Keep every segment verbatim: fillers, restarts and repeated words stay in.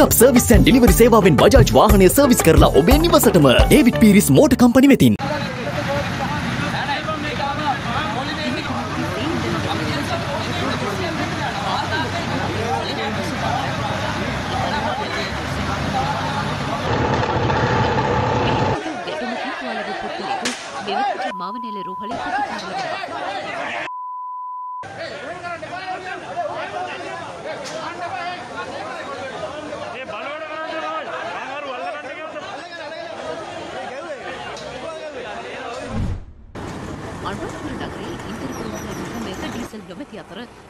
Pickup service and delivery seva when Bajaj Wahane service karla obe nivasatama. David Peeris Motor Company within. Mavanele Ruhali.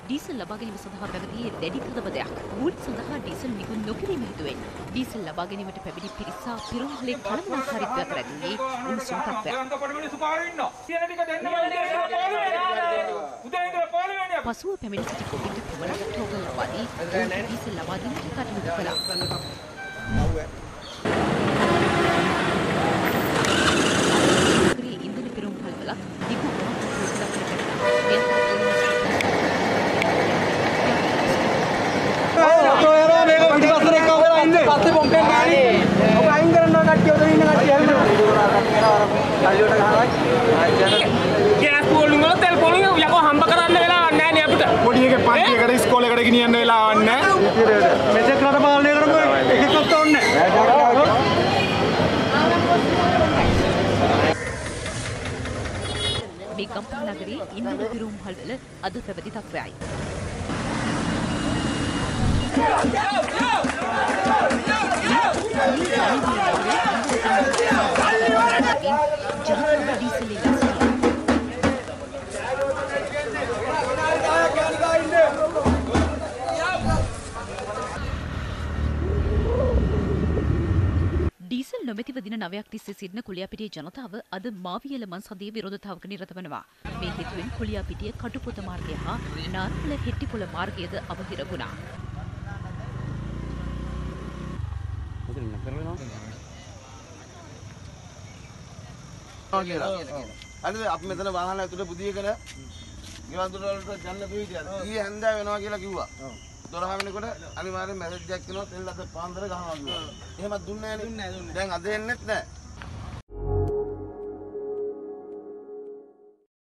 Diesel Labagani Sadhagati, dedicated to the Badak, wood Sadaha diesel Nikun Nokiri Midway, diesel Labagani with Pabidi Pirisa, Pirum Lake, Panama Harikati, and Sukapa. Pasu Pemini City Covid to Pamela, Total Labadi, and diesel Labadin to cut in the Pala. Nagari in the room, Halville, other Pavita cry. Diesel නොමැතිව දින නවයක් තිස්සේ සිටින කුලියාපිටිය ජනතාව අද මාවියල මන්සදේ විරෝධතාවක නිරත වෙනවා. මේ හේතුවෙන් කුලියාපිටිය කටුපොත මාර්ගය හා නාරපල හෙට්ටිපොළ මාර්ගයද අවහිර වුණා. අද අපි මෙතන වාහන ඇතුළේ පුදියකල ගෙවන් දොර වලට යන්න පුළුවන්. ඊයේ හන්දා වෙනවා කියලා කිව්වා. දොරහමිනේකොට අනිවාර්යෙන් මැසේජ් එකක් එනවා තෙල් අද පාන්දර ගහනවා කියලා. එහෙමත් දුන්නේ නැහැ නේ. දැන් අද එන්නෙත් නැහැ.